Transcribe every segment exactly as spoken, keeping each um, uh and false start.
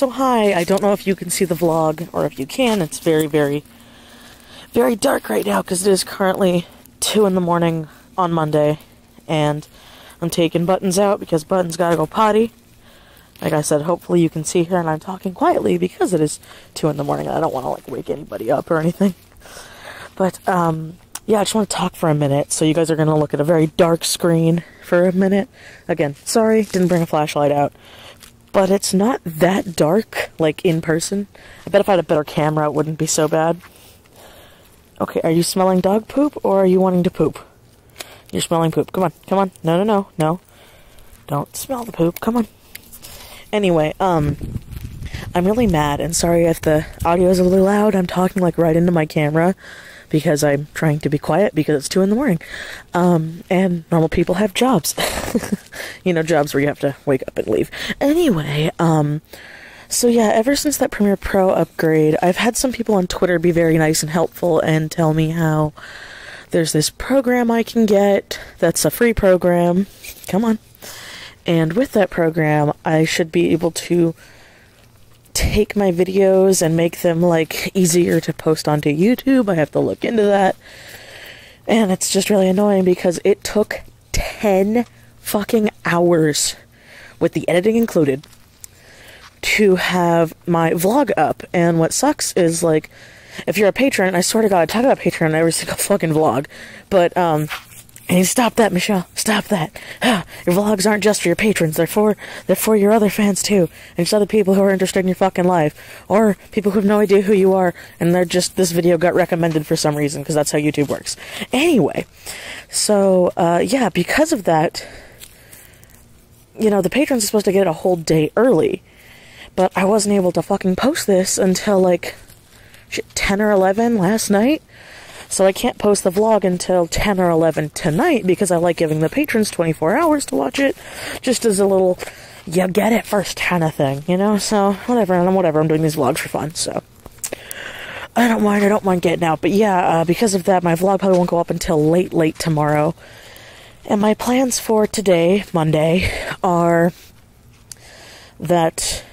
So hi, I don't know if you can see the vlog, or if you can. It's very, very, very dark right now, because it is currently two in the morning on Monday, and I'm taking Buttons out, because Buttons gotta go potty. Like I said, hopefully you can see her, and I'm talking quietly, because it is two in the morning, and I don't want to, like, wake anybody up or anything. But, um, yeah, I just want to talk for a minute, so you guys are gonna look at a very dark screen for a minute. Again, sorry, didn't bring a flashlight out. But it's not that dark, like, in person. I bet if I had a better camera, it wouldn't be so bad. Okay, are you smelling dog poop, or are you wanting to poop? You're smelling poop. Come on, come on. No, no, no, no. Don't smell the poop. Come on. Anyway, um, I'm really mad, and sorry if the audio is a little loud. I'm talking, like, right into my camera, because I'm trying to be quiet, because it's two in the morning. Um, and normal people have jobs. You know, jobs where you have to wake up and leave. Anyway, um, so yeah, ever since that Premiere Pro upgrade, I've had some people on Twitter be very nice and helpful and tell me how there's this program I can get that's a free program. Come on. And with that program, I should be able to take my videos and make them, like, easier to post onto YouTube. I have to look into that. And it's just really annoying, because it took ten fucking hours, with the editing included, to have my vlog up. And what sucks is, like, if you're a patron, I swear to God, I talk about Patreon in every single fucking vlog, but, um, and you stop that, Michelle. Stop that. Your vlogs aren't just for your patrons. They're for, they're for your other fans, too. And just other people who are interested in your fucking life. Or people who have no idea who you are, and they're just, this video got recommended for some reason, because that's how YouTube works. Anyway. So, uh, yeah, because of that, you know, the patrons are supposed to get a whole day early. But I wasn't able to fucking post this until, like, shit, ten or eleven last night. So I can't post the vlog until ten or eleven tonight, because I like giving the patrons twenty-four hours to watch it, just as a little, you get it first kind of thing, you know? So, whatever, and whatever, I'm doing these vlogs for fun, so. I don't mind, I don't mind getting out, but yeah, uh, because of that, my vlog probably won't go up until late, late tomorrow. And my plans for today, Monday, are that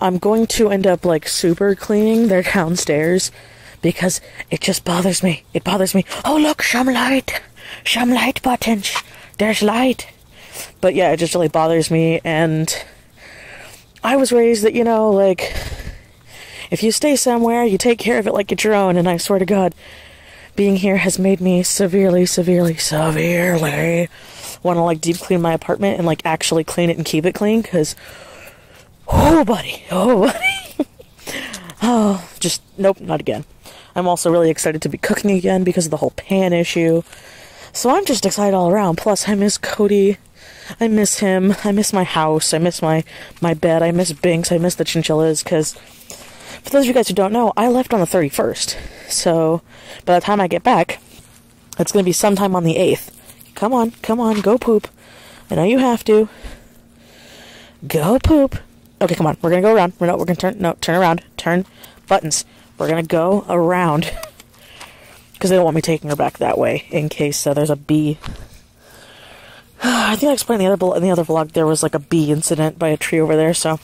I'm going to end up, like, super cleaning their downstairs, because it just bothers me. It bothers me. Oh, look, some light. Some light buttons. There's light. But yeah, it just really bothers me. And I was raised that, you know, like, if you stay somewhere, you take care of it like it's your own. And I swear to God, being here has made me severely, severely, severely want to, like, deep clean my apartment and, like, actually clean it and keep it clean. Because, oh, buddy. Oh, buddy. Oh, just, nope, not again. I'm also really excited to be cooking again because of the whole pan issue. So I'm just excited all around. Plus, I miss Cody. I miss him. I miss my house. I miss my, my bed. I miss Binks. I miss the chinchillas. Because, for those of you guys who don't know, I left on the thirty-first. So, by the time I get back, it's going to be sometime on the eighth. Come on. Come on. Go poop. I know you have to. Go poop. Okay, come on. We're going to go around. We're not, we're going to turn. No, turn around. Turn. Buttons. We're going to go around, because they don't want me taking her back that way, in case uh, there's a bee. I think I explained in the other, in the other vlog there was, like, a bee incident by a tree over there, so.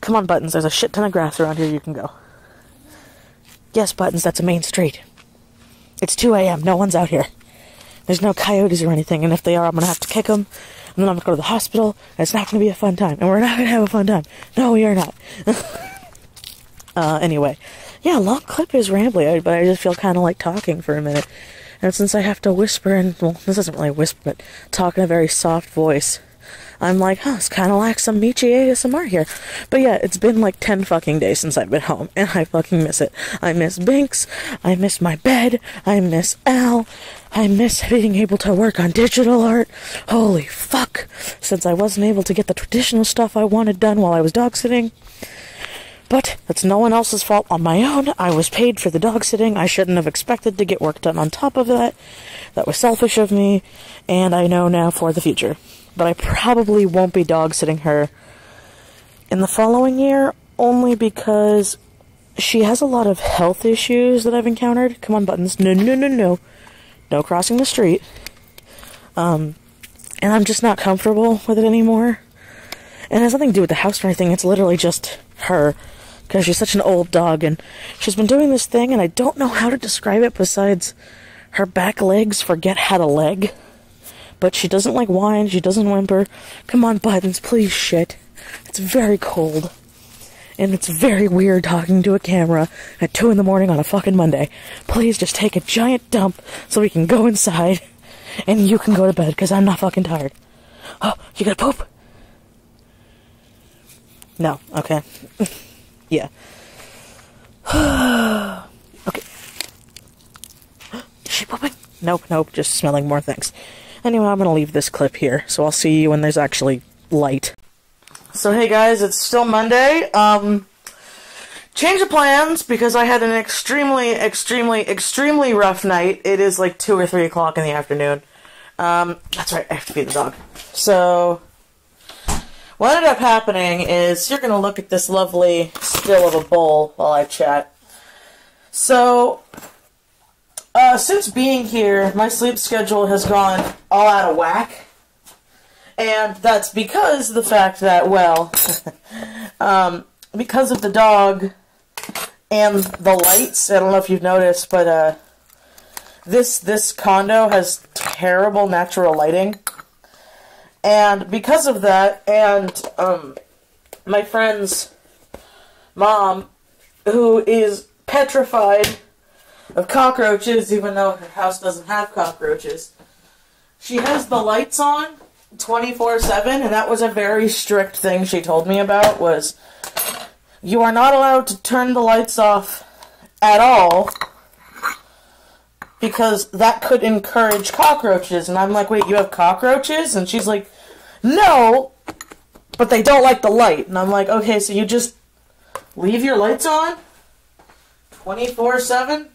Come on, Buttons, there's a shit ton of grass around here, you can go. Yes, Buttons, that's a main street. It's two A M, no one's out here. There's no coyotes or anything, and if they are, I'm going to have to kick them, and then I'm going to go to the hospital, and it's not going to be a fun time, and we're not going to have a fun time. No, we are not. uh, anyway. Yeah, long clip is rambly, but I just feel kind of like talking for a minute. And since I have to whisper, and, well, this isn't really whisper, but talk in a very soft voice, I'm like, huh, it's kind of like some Michi A S M R here. But yeah, it's been like ten fucking days since I've been home, and I fucking miss it. I miss Binks, I miss my bed, I miss Al, I miss being able to work on digital art. Holy fuck, since I wasn't able to get the traditional stuff I wanted done while I was dog sitting. But that's no one else's fault on my own. I was paid for the dog sitting. I shouldn't have expected to get work done on top of that. That was selfish of me, and I know now for the future. But I probably won't be dog sitting her in the following year, only because she has a lot of health issues that I've encountered. Come on, Buttons. No, no, no, no. No crossing the street. Um, and I'm just not comfortable with it anymore. And it has nothing to do with the house or anything. It's literally just her. Because she's such an old dog. And she's been doing this thing. And I don't know how to describe it besides her back legs forget how to leg. But she doesn't like whine. She doesn't whimper. Come on, Buttons. Please shit. It's very cold. And it's very weird talking to a camera at two in the morning on a fucking Monday. Please just take a giant dump so we can go inside and you can go to bed because I'm not fucking tired. Oh, you gotta poop? No, okay. Yeah. Okay. Is she pooping? Nope, nope, just smelling more things. Anyway, I'm gonna leave this clip here, so I'll see you when there's actually light. So hey guys, it's still Monday. Um, change of plans because I had an extremely, extremely, extremely rough night. It is like two or three o'clock in the afternoon. Um, that's right, I have to feed the dog. So what ended up happening is you're gonna look at this lovely still of a bowl while I chat. So uh, since being here, my sleep schedule has gone all out of whack. And that's because the fact that, well, um, because of the dog and the lights, I don't know if you've noticed, but uh, this, this condo has terrible natural lighting. And because of that, and um, my friend's mom, who is petrified of cockroaches, even though her house doesn't have cockroaches, she has the lights on twenty-four seven, and that was a very strict thing she told me about, was you are not allowed to turn the lights off at all because that could encourage cockroaches. And I'm like, wait, you have cockroaches? And she's like, no, but they don't like the light. And I'm like, okay, so you just leave your lights on twenty-four seven?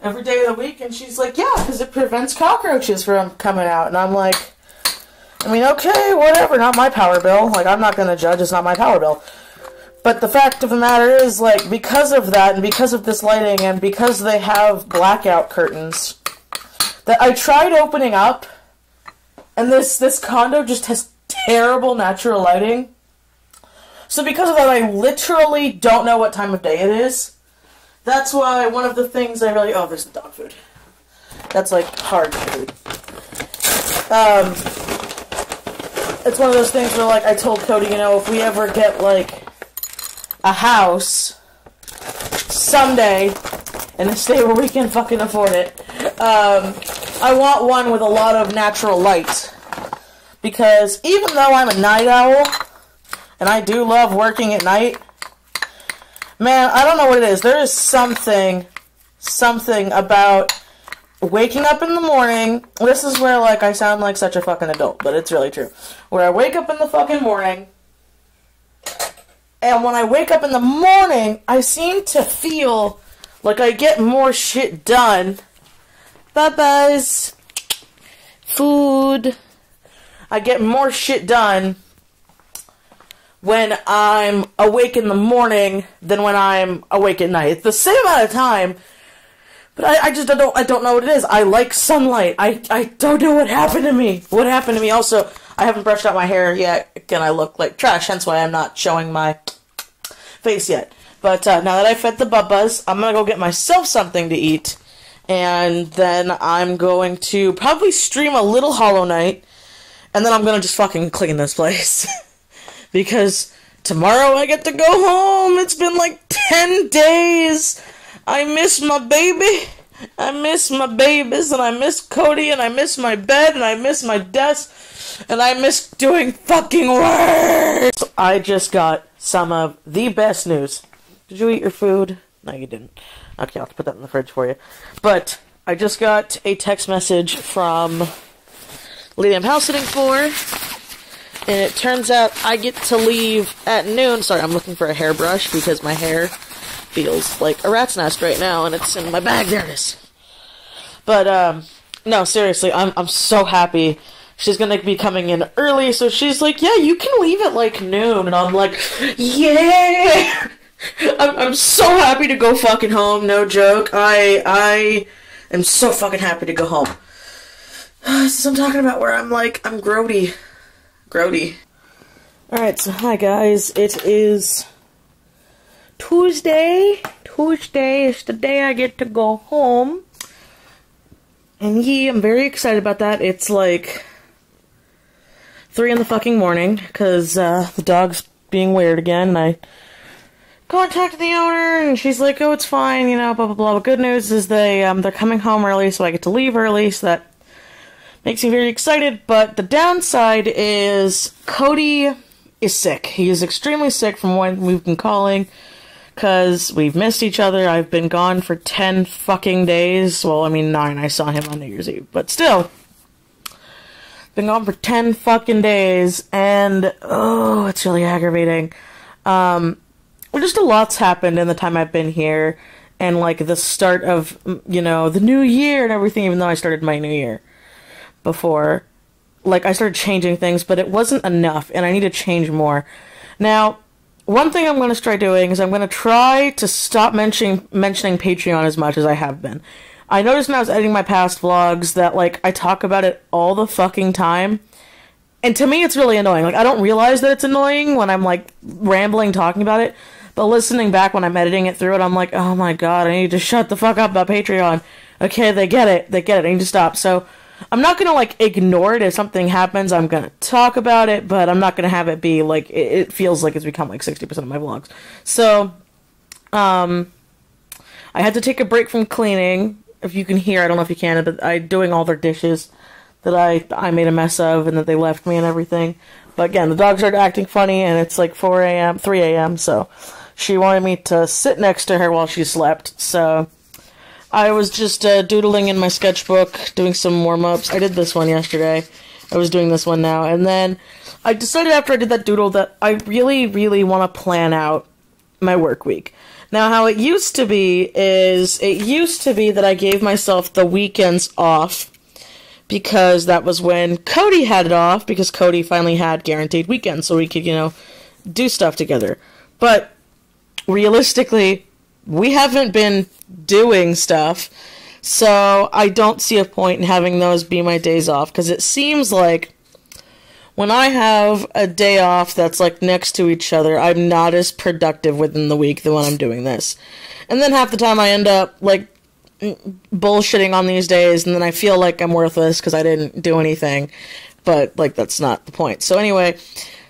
Every day of the week? And she's like, yeah, because it prevents cockroaches from coming out. And I'm like, I mean, okay, whatever, not my power bill. Like, I'm not going to judge, it's not my power bill. But the fact of the matter is, like, because of that, and because of this lighting, and because they have blackout curtains, that I tried opening up, and this, this condo just has terrible natural lighting. So because of that, I literally don't know what time of day it is. That's why one of the things I really... Oh, there's dog food. That's, like, hard food. Um, it's one of those things where, like, I told Cody, you know, if we ever get, like, a house someday in a state where we can fucking afford it, um, I want one with a lot of natural light. Because even though I'm a night owl, and I do love working at night... Man, I don't know what it is. There is something, something about waking up in the morning. This is where, like, I sound like such a fucking adult, but it's really true. Where I wake up in the fucking morning, and when I wake up in the morning, I seem to feel like I get more shit done. Bye-byes. Food. I get more shit done when I'm awake in the morning than when I'm awake at night. It's the same amount of time, but I, I just don't I don't know what it is. I like sunlight. I, I don't know what happened to me. What happened to me? Also, I haven't brushed out my hair yet, and I look like trash, hence why I'm not showing my face yet. But uh, now that I fed the bubbas, I'm going to go get myself something to eat, and then I'm going to probably stream a little Hollow Knight, and then I'm going to just fucking clean this place. Because tomorrow I get to go home. It's been like ten days. I miss my baby. I miss my babies. And I miss Cody. And I miss my bed. And I miss my desk. And I miss doing fucking work. So I just got some of the best news. Did you eat your food? No, you didn't. Okay, I'll have to put that in the fridge for you. But I just got a text message from the lady I'm house sitting for. And it turns out I get to leave at noon. Sorry, I'm looking for a hairbrush because my hair feels like a rat's nest right now. And it's in my bag. There it is. But, um, no, seriously, I'm, I'm so happy. She's going to be coming in early. So she's like, yeah, you can leave at, like, noon. And I'm like, yeah! I'm, I'm so happy to go fucking home. No joke. I, I am so fucking happy to go home. So I'm talking about where I'm like, I'm grody. Grody. Alright, so hi guys, it is Tuesday. Tuesday is the day I get to go home. And yeah, I'm very excited about that. It's like three in the fucking morning, because uh, the dog's being weird again, and I contacted the owner, and she's like, oh, it's fine, you know, blah, blah, blah. But good news is they, um, they're coming home early, so I get to leave early, so that makes me very excited. But the downside is Cody is sick. He is extremely sick from when we've been calling, because we've missed each other. I've been gone for ten fucking days. Well, I mean, nine. I saw him on New Year's Eve, but still. Been gone for ten fucking days, and, oh, it's really aggravating. Um, well, just a lot's happened in the time I've been here, and, like, the start of, you know, the new year and everything, even though I started my new year before. Like, I started changing things, but it wasn't enough, and I need to change more. Now, one thing I'm going to try doing is I'm going to try to stop mentioning mentioning Patreon as much as I have been. I noticed when I was editing my past vlogs that, like, I talk about it all the fucking time. And to me, it's really annoying. Like, I don't realize that it's annoying when I'm, like, rambling talking about it. But listening back when I'm editing it through it, I'm like, oh my god, I need to shut the fuck up about Patreon. Okay, they get it. They get it. I need to stop. So, I'm not gonna, like, ignore it. If something happens, I'm gonna talk about it. But I'm not gonna have it be, like, it, it feels like it's become, like, sixty percent of my vlogs. So, um, I had to take a break from cleaning. If you can hear, I don't know if you can, but I'm doing all their dishes that I I made a mess of and that they left me and everything. But again, the dog started acting funny, and it's like four A M, three A M, so she wanted me to sit next to her while she slept. So I was just uh, doodling in my sketchbook, doing some warm-ups. I did this one yesterday. I was doing this one now. And then I decided after I did that doodle that I really, really want to plan out my work week. Now, how it used to be is, it used to be that I gave myself the weekends off because that was when Cody had it off, because Cody finally had guaranteed weekends so we could, you know, do stuff together. But realistically, we haven't been doing stuff, so I don't see a point in having those be my days off, because it seems like when I have a day off that's, like, next to each other, I'm not as productive within the week than when I'm doing this. And then half the time I end up, like, bullshitting on these days, and then I feel like I'm worthless because I didn't do anything. But, like, that's not the point. So anyway,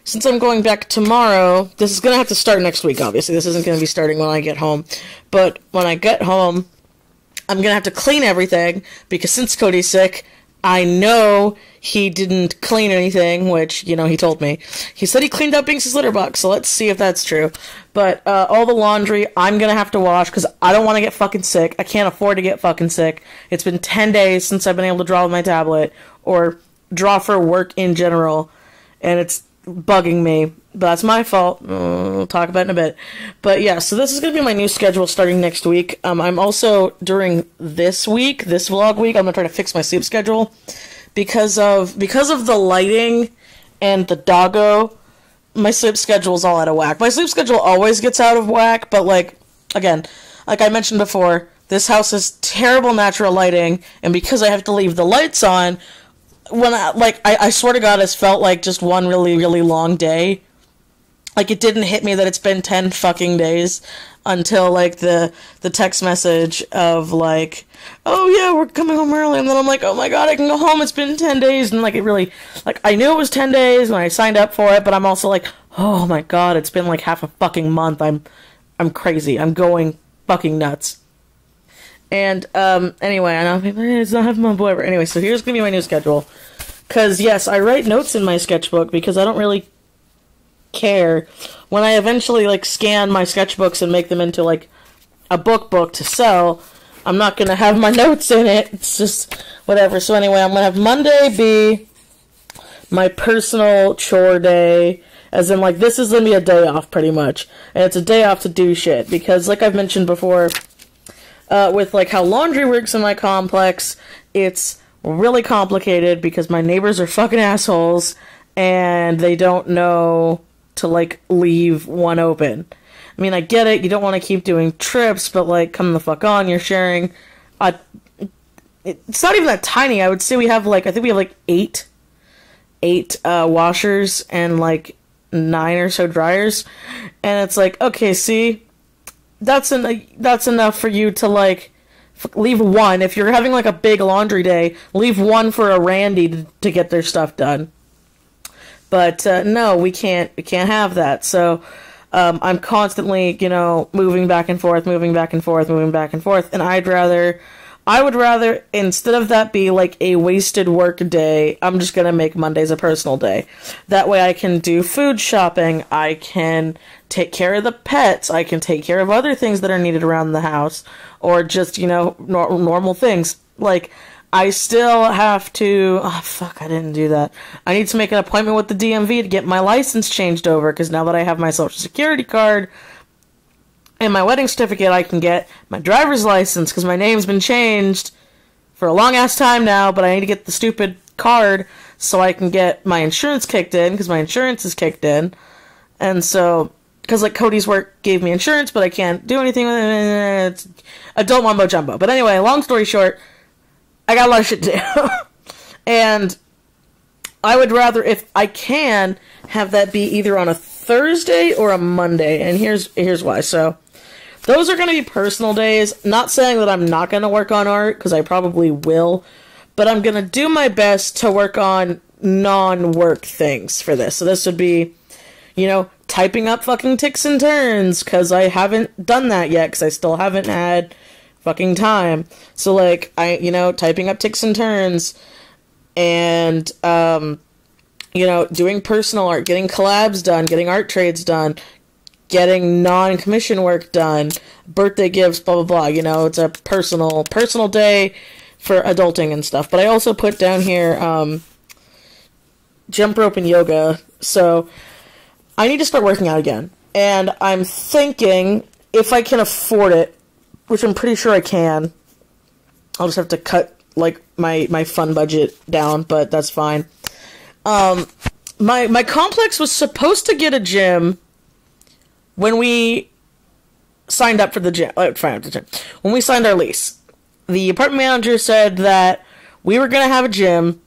since I'm going back tomorrow, this is going to have to start next week, obviously. This isn't going to be starting when I get home. But when I get home, I'm going to have to clean everything, because since Cody's sick, I know he didn't clean anything, which, you know, he told me. He said he cleaned up Binks' litter box, so let's see if that's true. But uh, all the laundry I'm going to have to wash, because I don't want to get fucking sick. I can't afford to get fucking sick. It's been ten days since I've been able to draw with my tablet, or draw for work in general, and it's bugging me. But that's my fault. Uh, we'll talk about it in a bit. But yeah, so this is going to be my new schedule starting next week. Um, I'm also, during this week, this vlog week, I'm going to try to fix my sleep schedule. Because of because of the lighting and the doggo, my sleep schedule is all out of whack. My sleep schedule always gets out of whack, but, like, again, like I mentioned before, this house has terrible natural lighting, and because I have to leave the lights on, when I, like, I, I swear to God, it's felt like just one really, really long day. Like, it didn't hit me that it's been ten fucking days until, like, the the text message of, like, oh, yeah, we're coming home early. And then I'm like, oh, my God, I can go home. It's been ten days. And, like, it really, like, I knew it was ten days when I signed up for it. But I'm also like, oh, my God, it's been, like, half a fucking month. I'm, I'm crazy. I'm going fucking nuts. And, um, anyway, I know people it's not half a month, whatever. Anyway, so here's going to be my new schedule. Because, yes, I write notes in my sketchbook because I don't really care when I eventually, like, scan my sketchbooks and make them into, like, a book book to sell. I'm not going to have my notes in it. It's just whatever. So anyway, I'm going to have Monday be my personal chore day. As in, like, this is going to be a day off, pretty much. And it's a day off to do shit. Because, like I've mentioned before, Uh, with, like, how laundry works in my complex, it's really complicated because my neighbors are fucking assholes and they don't know to, like, leave one open. I mean, I get it, you don't want to keep doing trips, but, like, come the fuck on, you're sharing a... It's not even that tiny. I would say we have, like, I think we have, like, eight, eight, uh, washers and, like, nine or so dryers, and it's like, okay, see, that's en- that's enough for you to like f- leave one. If you're having like a big laundry day, leave one for a Randy to, to get their stuff done. But uh, no, we can't we can't have that. So um, I'm constantly, you know, moving back and forth, moving back and forth, moving back and forth, and I'd rather. I would rather, instead of that be like a wasted work day, I'm just going to make Mondays a personal day. That way I can do food shopping, I can take care of the pets, I can take care of other things that are needed around the house, or just, you know, nor normal things. Like, I still have to, oh fuck, I didn't do that. I need to make an appointment with the D M V to get my license changed over, because now that I have my social security card, and my wedding certificate, I can get my driver's license, because my name's been changed for a long-ass time now, but I need to get the stupid card so I can get my insurance kicked in, because my insurance is kicked in. And so, because, like, Cody's work gave me insurance, but I can't do anything with it. It's adult mumbo-jumbo. But anyway, long story short, I got a lot of shit to do. And I would rather, if I can, have that be either on a Thursday or a Monday. And here's here's why. So, those are going to be personal days. Not saying that I'm not going to work on art, because I probably will, but I'm going to do my best to work on non-work things for this. So this would be, you know, typing up fucking ticks and turns, because I haven't done that yet, because I still haven't had fucking time. So, like, I, you know, typing up ticks and turns, and, um, you know, doing personal art, getting collabs done, getting art trades done, getting non-commission work done, birthday gifts, blah, blah, blah. You know, it's a personal, personal day for adulting and stuff. But I also put down here, um, jump rope and yoga. So I need to start working out again. And I'm thinking, if I can afford it, which I'm pretty sure I can, I'll just have to cut, like, my, my fun budget down, but that's fine. Um, my, my complex was supposed to get a gym when we signed up for the gym, uh, when we signed our lease. The apartment manager said that we were going to have a gym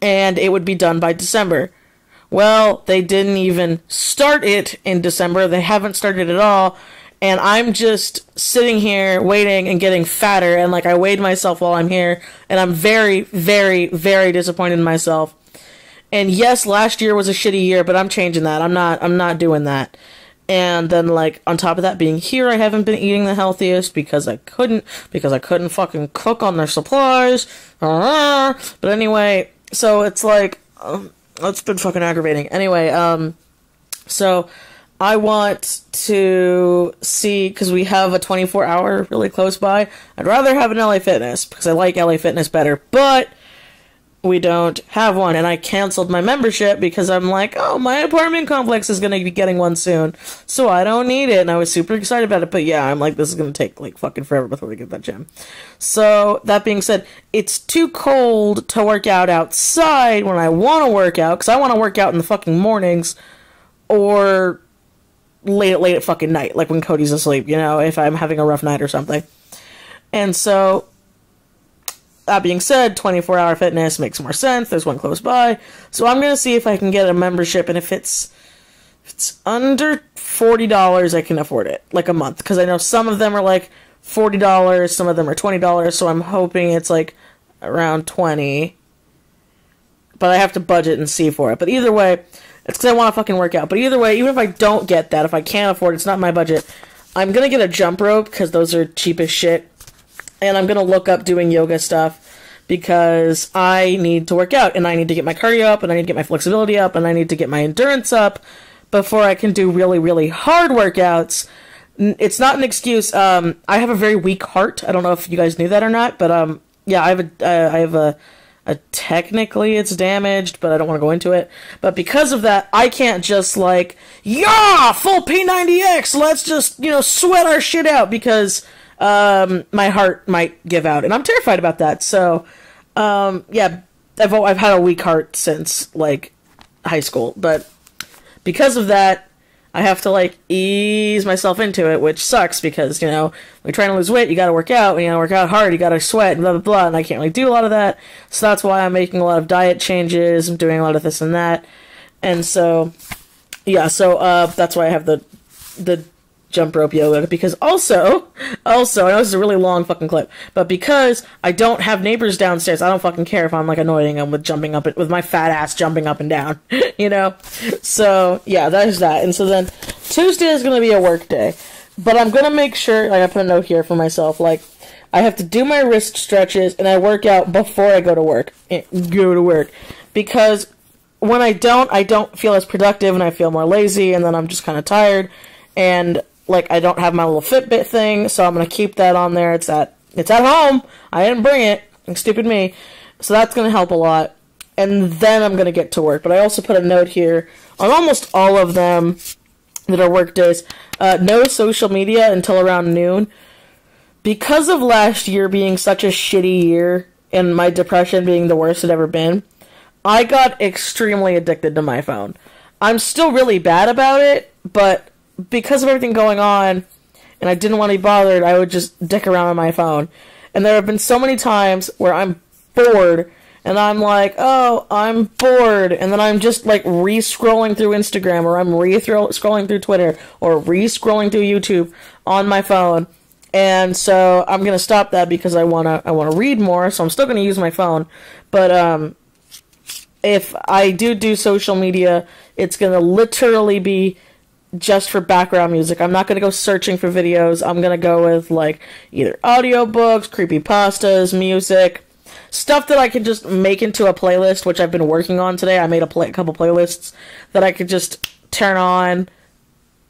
and it would be done by December. Well, they didn't even start it in December. They haven't started at all. And I'm just sitting here waiting and getting fatter. And like, I weighed myself while I'm here, and I'm very, very, very disappointed in myself. And yes, last year was a shitty year, but I'm changing that. I'm not I'm not doing that. And then, like, on top of that, being here, I haven't been eating the healthiest because I couldn't because I couldn't fucking cook on their supplies. Uh-huh. But anyway, so it's like, um, that's been fucking aggravating. Anyway, um so I want to see, because we have a twenty-four hour really close by. I'd rather have an L A Fitness because I like L A Fitness better, but we don't have one, and I canceled my membership because I'm like, oh, my apartment complex is going to be getting one soon, so I don't need it, and I was super excited about it, but yeah, I'm like, this is going to take, like, fucking forever before we get that gym. So, that being said, it's too cold to work out outside when I want to work out, because I want to work out in the fucking mornings, or late at late at fucking night, like when Cody's asleep, you know, if I'm having a rough night or something. And so, that being said, twenty-four hour fitness makes more sense. There's one close by. So I'm going to see if I can get a membership, and if it's if it's under forty dollars, I can afford it, like, a month. Because I know some of them are, like, forty dollars, some of them are twenty dollars, so I'm hoping it's, like, around twenty dollars. But I have to budget and see for it. But either way, it's because I want to fucking work out. But either way, even if I don't get that, if I can't afford it, it's not my budget, I'm going to get a jump rope, because those are cheap as shit. And I'm going to look up doing yoga stuff, because I need to work out, and I need to get my cardio up, and I need to get my flexibility up, and I need to get my endurance up before I can do really, really hard workouts. It's not an excuse. Um, I have a very weak heart. I don't know if you guys knew that or not, but um, yeah, I have a, uh, I have a, a, technically it's damaged, but I don't want to go into it. But because of that, I can't just like, yeah, full P ninety X, let's just, you know, sweat our shit out, because Um, my heart might give out, and I'm terrified about that. So, um, yeah, I've I've had a weak heart since, like, high school, but because of that, I have to, like, ease myself into it, which sucks, because, you know, when you're trying to lose weight, you gotta work out, and you gotta work out hard, you gotta sweat, and blah, blah, blah, and I can't really do a lot of that, so that's why I'm making a lot of diet changes, I'm doing a lot of this and that, and so yeah, so uh, that's why I have the the jump rope yoga, because also, also, I know this is a really long fucking clip, but because I don't have neighbors downstairs, I don't fucking care if I'm, like, annoying them with jumping up, with my fat ass jumping up and down, you know? So, yeah, that's that. And so then, Tuesday is gonna be a work day, but I'm gonna make sure, like, I put a note here for myself, like, I have to do my wrist stretches, and I work out before I go to work, go to work, because when I don't, I don't feel as productive, and I feel more lazy, and then I'm just kind of tired, and like, I don't have my little Fitbit thing, so I'm gonna keep that on there. It's at, it's at home. I didn't bring it. Stupid me. So that's gonna help a lot. And then I'm gonna get to work. But I also put a note here on almost all of them that are work days. Uh, no social media until around noon. Because of last year being such a shitty year, and my depression being the worst it ever been, I got extremely addicted to my phone. I'm still really bad about it, but because of everything going on, and I didn't want to be bothered, I would just dick around on my phone. And there have been so many times where I'm bored, and I'm like, oh, I'm bored, and then I'm just, like, re-scrolling through Instagram, or I'm re-scrolling through Twitter, or re-scrolling through YouTube on my phone. And so I'm gonna stop that because I wanna, I wanna read more, so I'm still gonna use my phone. But, um, if I do do social media, it's gonna literally be just for background music. I'm not going to go searching for videos. I'm going to go with, like, either audiobooks, creepypastas, music, stuff that I can just make into a playlist, which I've been working on today. I made a, play a couple playlists that I could just turn on.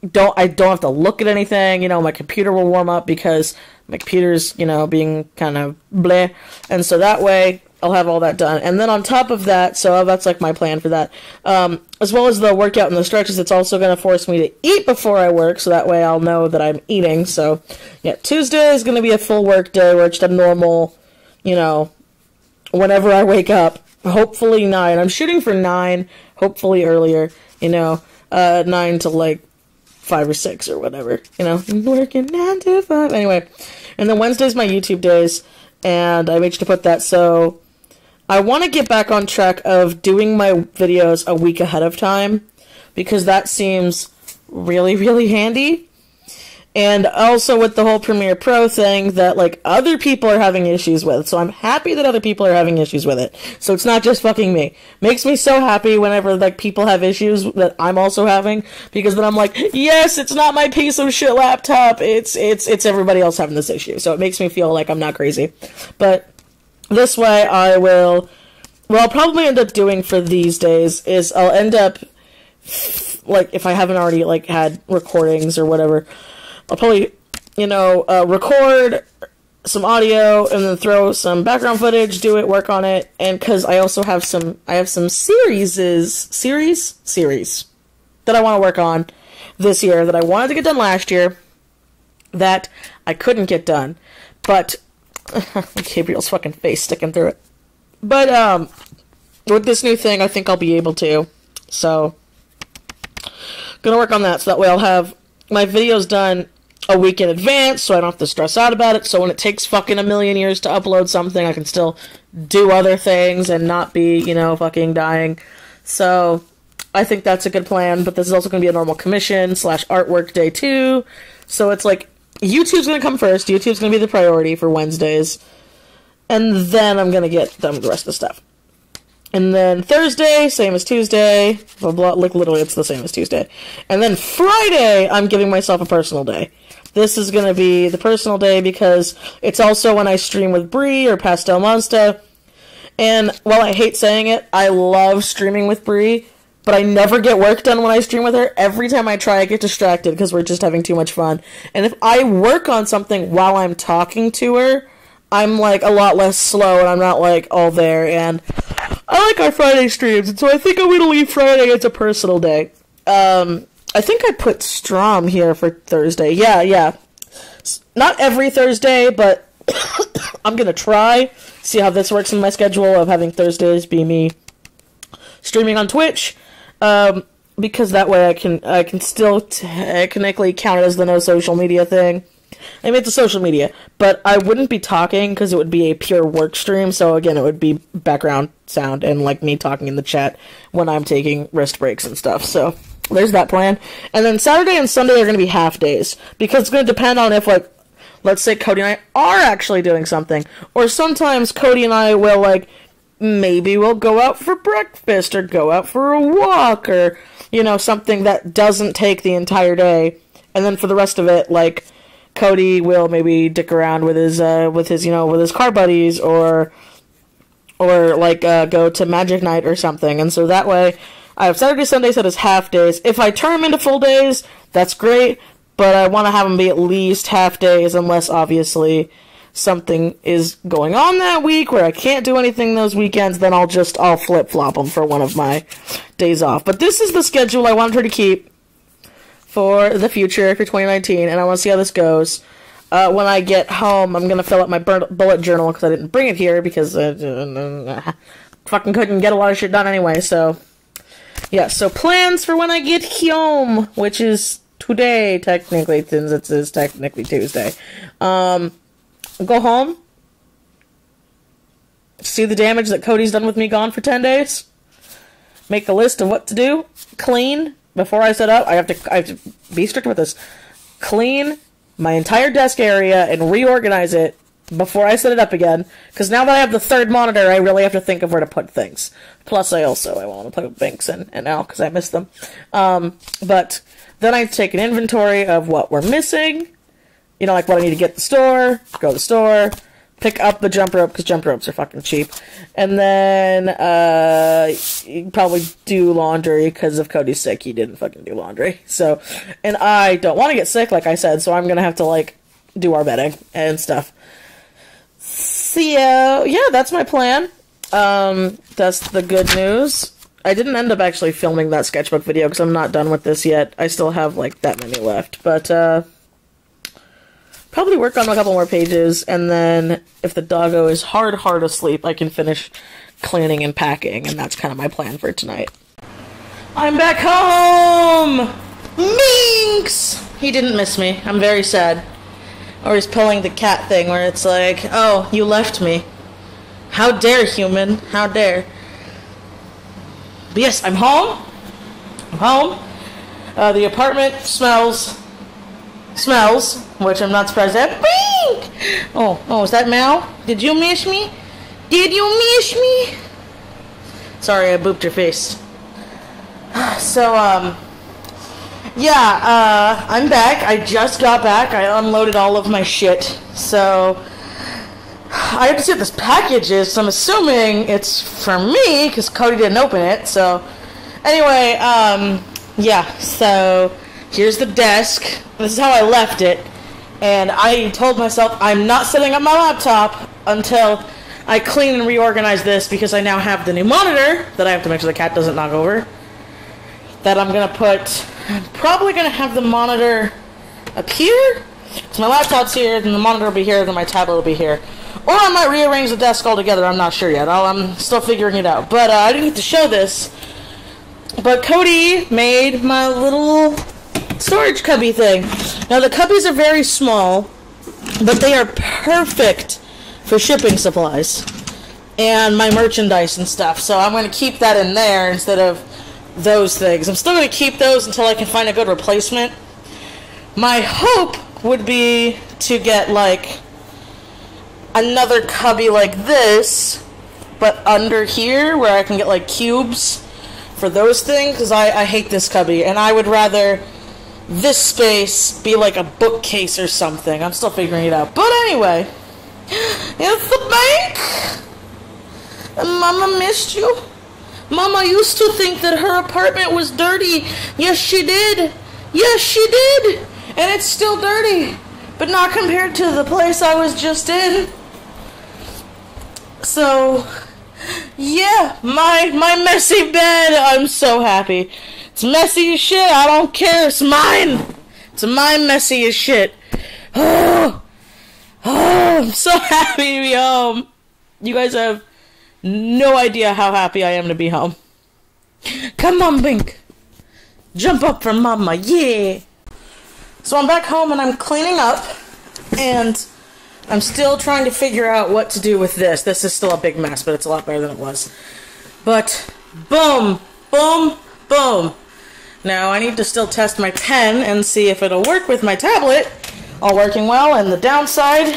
Don't I don't have to look at anything. You know, my computer will warm up because my computer's, you know, being kind of bleh. And so that way, I'll have all that done. And then on top of that, so that's, like, my plan for that. Um, as well as the workout and the stretches, it's also going to force me to eat before I work, so that way I'll know that I'm eating. So, yeah, Tuesday is going to be a full work day where it's a normal, you know, whenever I wake up. Hopefully nine. I'm shooting for nine, hopefully earlier, you know, uh, nine to, like, five or six or whatever, you know. I'm working nine to five. Anyway, and then Wednesday's my YouTube days, and I made sure to put that so... I want to get back on track of doing my videos a week ahead of time, because that seems really, really handy. And also with the whole Premiere Pro thing that, like, other people are having issues with. So I'm happy that other people are having issues with it. So it's not just fucking me. Makes me so happy whenever, like, people have issues that I'm also having, because then I'm like, yes, it's not my piece of shit laptop. It's, it's, it's everybody else having this issue. So it makes me feel like I'm not crazy. But... this way I will, what I'll probably end up doing for these days is I'll end up, like, if I haven't already, like, had recordings or whatever, I'll probably, you know, uh, record some audio and then throw some background footage, do it, work on it, and because I also have some, I have some series, series, series, that I want to work on this year, that I wanted to get done last year, that I couldn't get done, but... Gabriel's fucking face sticking through it. But, um, with this new thing, I think I'll be able to. So, gonna work on that, so that way I'll have my videos done a week in advance, so I don't have to stress out about it, so when it takes fucking a million years to upload something, I can still do other things and not be, you know, fucking dying. So, I think that's a good plan, but this is also gonna be a normal commission slash artwork day too, so it's like, YouTube's gonna come first. YouTube's gonna be the priority for Wednesdays. And then I'm gonna get done with the rest of the stuff. And then Thursday, same as Tuesday. Blah, blah, like, literally, it's the same as Tuesday. And then Friday, I'm giving myself a personal day. This is gonna be the personal day because it's also when I stream with Bree or Pastel Monsta. And while I hate saying it, I love streaming with Bree. But I never get work done when I stream with her. Every time I try, I get distracted because we're just having too much fun. And if I work on something while I'm talking to her, I'm, like, a lot less slow and I'm not, like, all there. And I like our Friday streams, and so I think I'm going to leave Friday as a personal day. Um, I think I put Strom here for Thursday. Yeah, yeah. Not every Thursday, but I'm going to try. See how this works in my schedule of having Thursdays be me streaming on Twitch. Um, because that way I can, I can still technically count it as the no social media thing. I mean, it's a social media, but I wouldn't be talking because it would be a pure work stream. So again, it would be background sound and, like, me talking in the chat when I'm taking rest breaks and stuff. So There's that plan. And then Saturday and Sunday are going to be half days, because it's going to depend on if, like, let's say Cody and I are actually doing something. Or sometimes Cody and I will, like, maybe we'll go out for breakfast or go out for a walk or, you know, something that doesn't take the entire day. And then for the rest of it, like, Cody will maybe dick around with his, uh, with his, you know, with his car buddies or, or, like, uh, go to Magic Night or something. And so that way, I have Saturday, Sunday set as half days. If I turn them into full days, that's great, but I want to have them be at least half days, unless obviously something is going on that week where I can't do anything those weekends, then I'll just, I'll flip-flop them for one of my days off. But this is the schedule I wanted her to keep for the future, for twenty nineteen, and I want to see how this goes. Uh, when I get home, I'm going to fill up my bullet journal, because I didn't bring it here, because I, I fucking couldn't get a lot of shit done anyway, so... Yeah, so plans for when I get home, which is today, technically, since it is technically Tuesday. Um, go home, see the damage that Cody's done with me gone for ten days, make a list of what to do, clean, before I set up, I have to, I have to be strict with this, clean my entire desk area and reorganize it before I set it up again, because now that I have the third monitor, I really have to think of where to put things. Plus, I also, I want to put Binks and, and Al, because I miss them. Um, but then I take an inventory of what we're missing, you know, like what I need to get at the store, go to the store, pick up the jump rope, because jump ropes are fucking cheap, and then, uh, you probably do laundry, because if Cody's sick, he didn't fucking do laundry. So, and I don't want to get sick, like I said, so I'm going to have to, like, do our bedding and stuff. So, yeah, that's my plan. Um, that's the good news. I didn't end up actually filming that sketchbook video because I'm not done with this yet. I still have, like, that many left. But, uh, probably work on a couple more pages, and then if the doggo is hard, hard asleep, I can finish cleaning and packing, and that's kind of my plan for tonight. I'm back home! Minx! He didn't miss me. I'm very sad. Or he's pulling the cat thing where it's like, oh, you left me. How dare, human. How dare. But yes, I'm home. I'm home. Uh, the apartment smells. Smells. Which I'm not surprised at. Bink! Oh, oh, is that Mal? Did you miss me? Did you miss me? Sorry, I booped your face. So, um... yeah, uh, I'm back. I just got back. I unloaded all of my shit. So, I have to see what this package is. So I'm assuming it's for me, because Cody didn't open it. So, anyway, um, yeah. So, here's the desk. This is how I left it. And I told myself I'm not setting up my laptop until I clean and reorganize this, because I now have the new monitor that I have to make sure the cat doesn't knock over. That I'm going to put... I'm probably going to have the monitor up here. So my laptop's here, then the monitor will be here, then my tablet will be here. Or I might rearrange the desk altogether, I'm not sure yet. I'll, I'm still figuring it out. But uh, I didn't get to show this. But Cody made my little storage cubby thing. Now the cubbies are very small, but they are perfect for shipping supplies. And my merchandise and stuff. So I'm going to keep that in there instead of... those things. I'm still going to keep those until I can find a good replacement. My hope would be to get, like, another cubby like this, but under here, where I can get, like, cubes for those things, because I, I hate this cubby, and I would rather this space be, like, a bookcase or something. I'm still figuring it out. But anyway, it's the bank! And Mama missed you. Mama used to think that her apartment was dirty. Yes, she did. Yes, she did. And it's still dirty. But not compared to the place I was just in. So, yeah, my my messy bed. I'm so happy. It's messy as shit. I don't care. It's mine. It's my messy as shit. Oh, oh, I'm so happy to be home. You guys have... no idea how happy I am to be home. Come on, Bink. Jump up for Mama, yeah. So I'm back home and I'm cleaning up. And I'm still trying to figure out what to do with this. This is still a big mess, but it's a lot better than it was. But boom, boom, boom. Now I need to still test my pen and see if it'll work with my tablet. All working well, and the downside,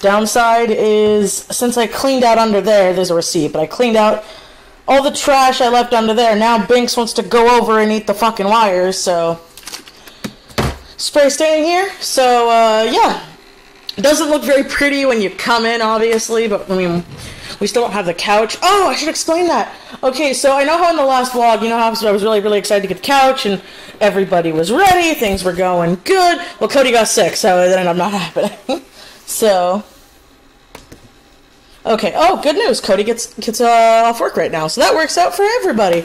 downside is since I cleaned out under there, there's a receipt, but I cleaned out all the trash I left under there. Now Binx wants to go over and eat the fucking wires, so spray stain here. So uh, yeah, it doesn't look very pretty when you come in, obviously, but I mean, we still don't have the couch. Oh, I should explain that. Okay, so I know how in the last vlog, you know how I was really, really excited to get the couch, and everybody was ready, things were going good. Well, Cody got sick, so it ended up not happening. So, okay. Oh, good news. Cody gets, gets uh, off work right now, so that works out for everybody.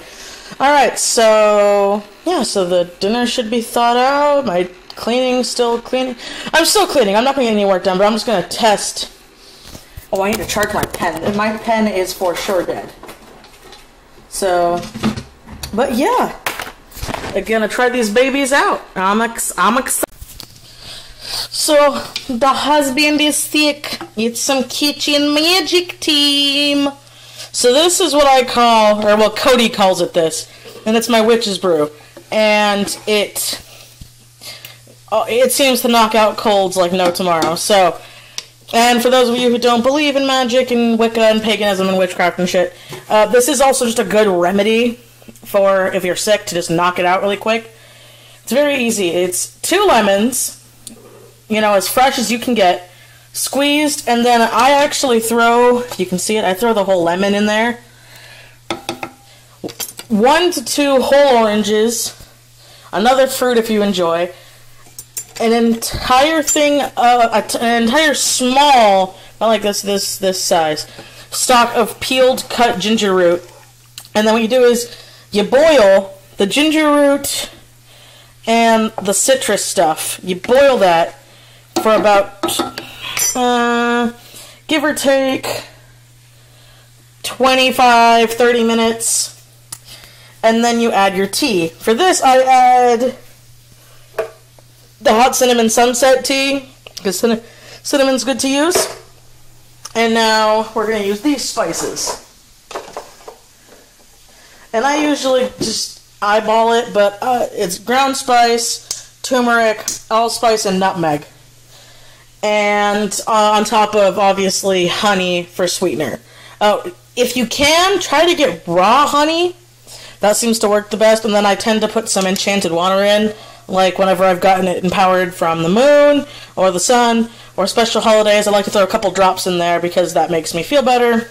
All right, so, yeah, so the dinner should be thawed out. My cleaning, still cleaning. I'm still cleaning. I'm not going to get any work done, but I'm just going to test. Oh, I need to charge my pen. And my pen is for sure dead. So, but yeah. I'm gonna try these babies out. I'm ex I'm excited. So, the husband is sick. It's some kitchen magic team. So this is what I call, or well, Cody calls it this. And it's my witch's brew. And it, oh, it seems to knock out colds like no tomorrow. So, and for those of you who don't believe in magic and Wicca and paganism and witchcraft and shit, uh, this is also just a good remedy for if you're sick to just knock it out really quick. It's very easy. It's two lemons, you know, as fresh as you can get, squeezed, and then I actually throw, you can see it, I throw the whole lemon in there. One to two whole oranges, another fruit if you enjoy, an entire thing, uh, an entire small, not like this, this, this size, stock of peeled cut ginger root. And then what you do is you boil the ginger root and the citrus stuff. You boil that for about, uh, give or take, twenty-five, thirty minutes. And then you add your tea. For this, I add the hot cinnamon sunset tea, because cin cinnamon's good to use. And now we're going to use these spices. And I usually just eyeball it, but uh, it's ground spice, turmeric, allspice, and nutmeg. And uh, on top of, obviously, honey for sweetener. Uh, if you can, try to get raw honey. That seems to work the best. And then I tend to put some enchanted water in, like whenever I've gotten it empowered from the moon or the sun or special holidays. I like to throw a couple drops in there because that makes me feel better.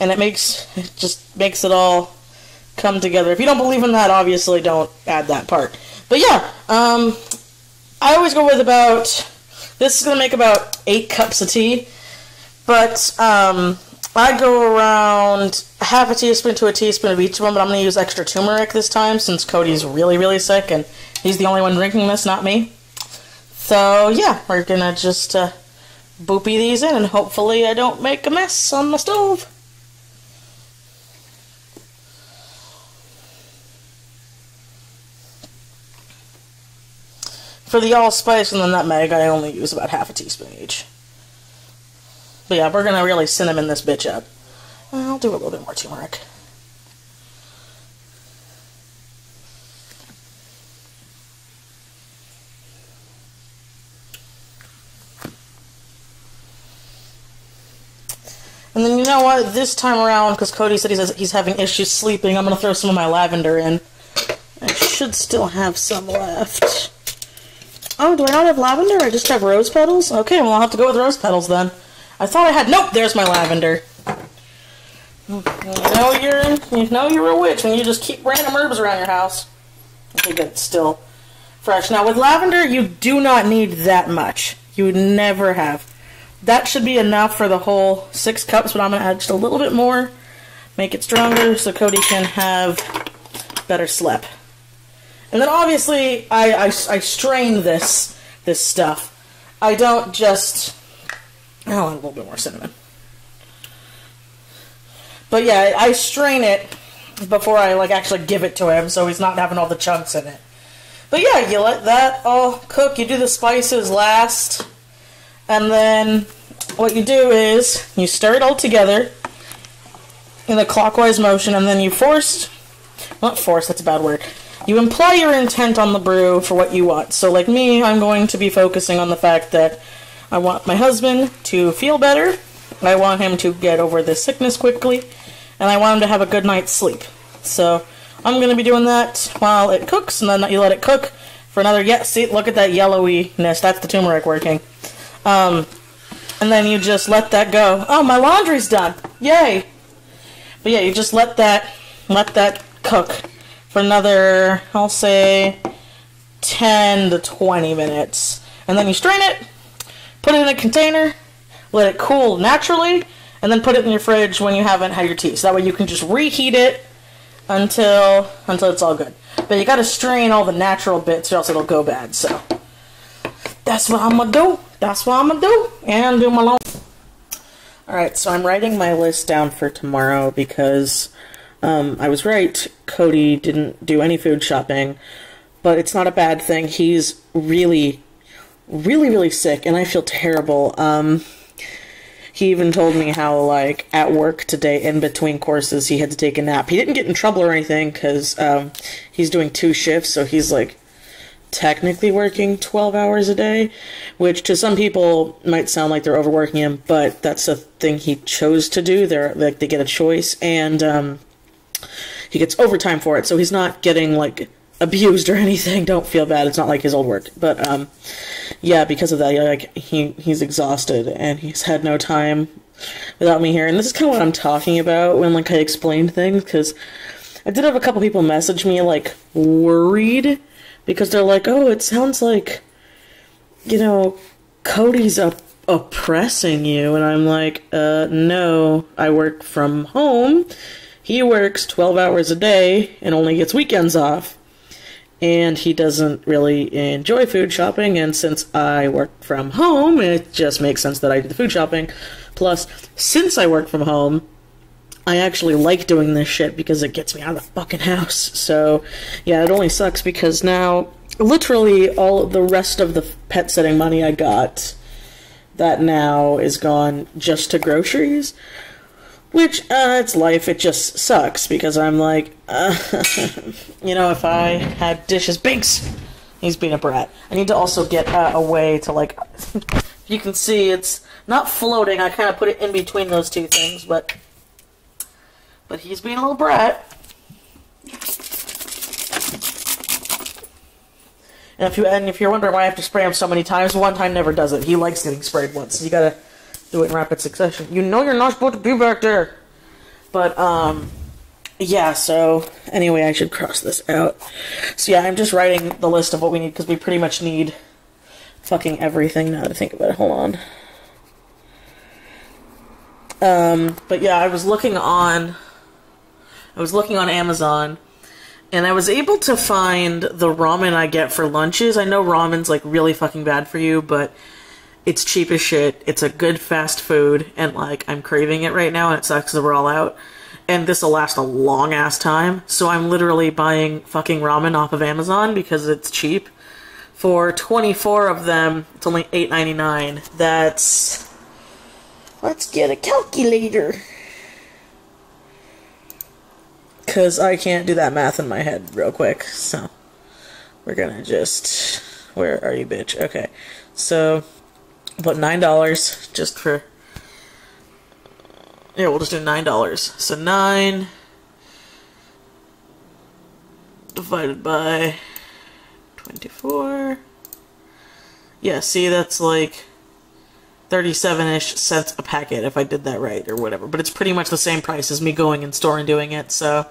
And it makes, it just makes it all come together. If you don't believe in that, obviously don't add that part. But yeah, um, I always go with about, this is going to make about eight cups of tea, but um, I go around half a teaspoon to a teaspoon of each of them, but I'm going to use extra turmeric this time since Cody's really, really sick, and he's the only one drinking this, not me. So yeah, we're going to just uh, boopy these in, and hopefully I don't make a mess on my stove. For the allspice and the nutmeg, I only use about half a teaspoon each. But yeah, we're gonna really cinnamon this bitch up. I'll do a little bit more turmeric. And then you know what? This time around, because Cody said he's, he's having issues sleeping, I'm gonna throw some of my lavender in. I should still have some left. Oh, do I not have lavender? I just have rose petals? Okay, well I'll have to go with rose petals then. I thought I had, nope, there's my lavender. You know you're, you know you're a witch when you just keep random herbs around your house. I think it's still fresh. Now with lavender, you do not need that much. You would never have. That should be enough for the whole six cups, but I'm gonna add just a little bit more, make it stronger so Cody can have better sleep. And then obviously I, I, I strain this this stuff. I don't just, I'll add a little bit more cinnamon. But yeah, I strain it before I like actually give it to him, so he's not having all the chunks in it. But yeah, you let that all cook. You do the spices last, and then what you do is you stir it all together in a clockwise motion, and then you force, not force, that's a bad word. you imply your intent on the brew for what you want. So like me, I'm going to be focusing on the fact that I want my husband to feel better, I want him to get over this sickness quickly, and I want him to have a good night's sleep. So I'm going to be doing that while it cooks, and then you let it cook for another, yeah, see, look at that yellowy-ness, that's the turmeric working. Um, and then you just let that go. Oh, my laundry's done! Yay! But yeah, you just let that, let that cook for another, I'll say, ten to twenty minutes. And then you strain it, put it in a container, let it cool naturally, and then put it in your fridge when you haven't had your tea. So that way you can just reheat it until until it's all good. But you gotta strain all the natural bits or else it'll go bad. So that's what I'm gonna do. That's what I'm gonna do. And do my long. Alright, so I'm writing my list down for tomorrow because um, I was right. Cody didn't do any food shopping, but it's not a bad thing. He's really, really, really sick, and I feel terrible. Um, he even told me how, like, at work today, in between courses, he had to take a nap. He didn't get in trouble or anything, because um, he's doing two shifts, so he's, like, technically working twelve hours a day, which to some people might sound like they're overworking him, but that's a thing he chose to do. They're, like, they get a choice, and um, he gets overtime for it, so he's not getting, like, abused or anything. Don't feel bad. It's not like his old work. But, um, yeah, because of that, like, he, he's exhausted and he's had no time without me here. And this is kind of what I'm talking about when, like, I explain things, because I did have a couple people message me, like, worried, because they're like, oh, it sounds like, you know, Cody's up oppressing you. And I'm like, uh, no, I work from home. He works twelve hours a day and only gets weekends off. And he doesn't really enjoy food shopping, and since I work from home, it just makes sense that I do the food shopping. Plus, since I work from home, I actually like doing this shit because it gets me out of the fucking house. So, yeah, it only sucks because now, literally, all the rest of the pet sitting money I got, that now is gone just to groceries. Which, uh, it's life, it just sucks, because I'm like, uh, you know, if I had dishes, Binks! He's being a brat. I need to also get uh, a way to, like, you can see, it's not floating, I kind of put it in between those two things, but, but he's being a little brat. And if, you, and if you're wondering why I have to spray him so many times, one time never does it. He likes getting sprayed once, you gotta do it in rapid succession. You know you're not supposed to be back there. But, um, yeah, so, anyway, I should cross this out. So, yeah, I'm just writing the list of what we need, because we pretty much need fucking everything now to think about it. Hold on. Um, but, yeah, I was looking on, I was looking on Amazon, and I was able to find the ramen I get for lunches. I know ramen's, like, really fucking bad for you, but it's cheap as shit, it's a good fast food, and, like, I'm craving it right now, and it sucks that we're all out, and this'll last a long-ass time, so I'm literally buying fucking ramen off of Amazon because it's cheap. For twenty-four of them, it's only eight ninety-nine. That's... let's get a calculator. Because I can't do that math in my head real quick, so we're gonna just... where are you, bitch? Okay, so but nine dollars just for, yeah, we'll just do nine dollars. So nine divided by twenty-four. Yeah, see, that's like thirty-seven-ish cents a packet if I did that right or whatever. But it's pretty much the same price as me going in store and doing it, so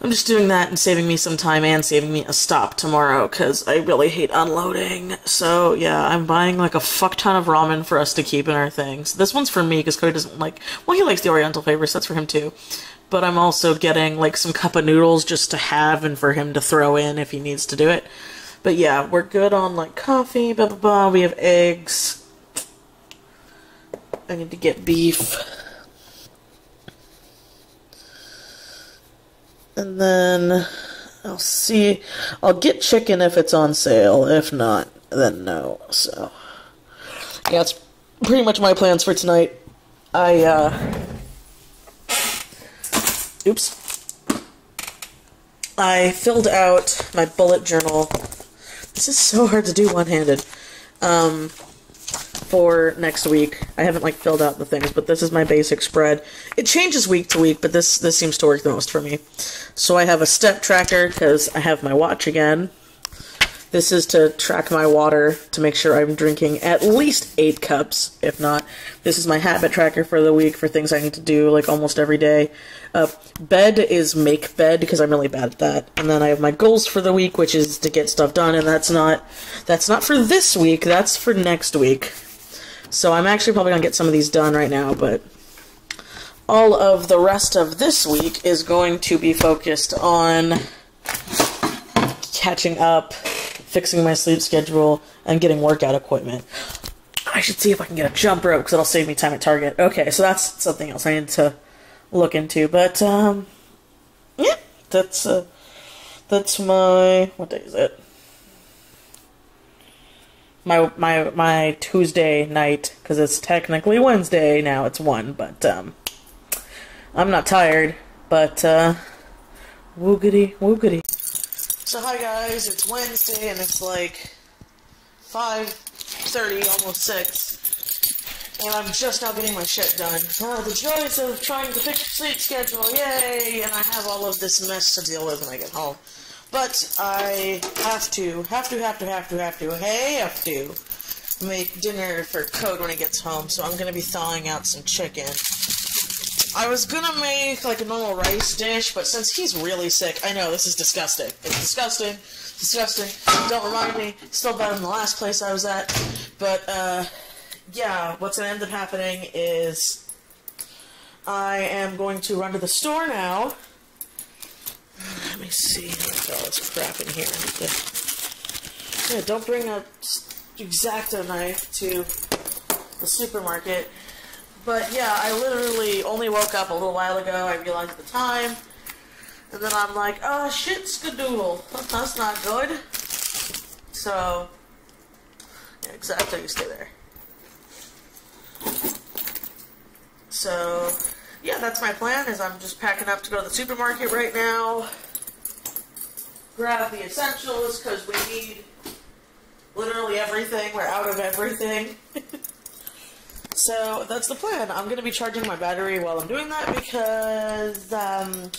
I'm just doing that and saving me some time and saving me a stop tomorrow, because I really hate unloading. So, yeah, I'm buying, like, a fuck ton of ramen for us to keep in our things. This one's for me, because Cody doesn't like... well, he likes the oriental flavors, that's for him, too. But I'm also getting, like, some cup of noodles just to have and for him to throw in if he needs to do it. But, yeah, we're good on, like, coffee, blah, blah, blah. We have eggs. I need to get beef. And then I'll see, I'll get chicken if it's on sale, if not, then no, so. Yeah, that's pretty much my plans for tonight. I, uh, oops. I filled out my bullet journal. This is so hard to do one-handed. Um, for next week. I haven't, like, filled out the things, but this is my basic spread. It changes week to week, but this, this seems to work the most for me. So I have a step tracker, because I have my watch again. This is to track my water, to make sure I'm drinking at least eight cups, if not. This is my habit tracker for the week, for things I need to do, like, almost every day. Uh, bed is make bed, because I'm really bad at that. And then I have my goals for the week, which is to get stuff done, and that's not, that's not for this week, that's for next week. So I'm actually probably going to get some of these done right now, but all of the rest of this week is going to be focused on catching up, fixing my sleep schedule, and getting workout equipment. I should see if I can get a jump rope, because it'll save me time at Target. Okay, so that's something else I need to look into, but, um, yeah, that's, uh, that's my, what day is it? My, my, my Tuesday night, because it's technically Wednesday now, it's one, but, um, I'm not tired, but, uh, woogity, woogity. So hi guys, it's Wednesday, and it's like five thirty, almost six, and I'm just now getting my shit done. Oh, the joys of trying to fix your sleep schedule, yay, and I have all of this mess to deal with when I get home. But I have to, have to, have to, have to, have to, hey, have to make dinner for Code when he gets home, so I'm going to be thawing out some chicken. I was going to make, like, a normal rice dish, but since he's really sick, I know, this is disgusting. It's disgusting, disgusting, don't remind me, still better than the last place I was at. But, uh, yeah, what's going to end up happening is I am going to run to the store now. Let me see. There's all this crap in here. Yeah, don't bring a X-Acto knife to the supermarket. But yeah, I literally only woke up a little while ago. I realized the time, and then I'm like, oh shit, skadoodle. That's not good. So yeah, X-Acto, you stay there. So. Yeah, that's my plan, is I'm just packing up to go to the supermarket right now, grab the essentials, because we need literally everything, we're out of everything. So, that's the plan. I'm going to be charging my battery while I'm doing that, because um,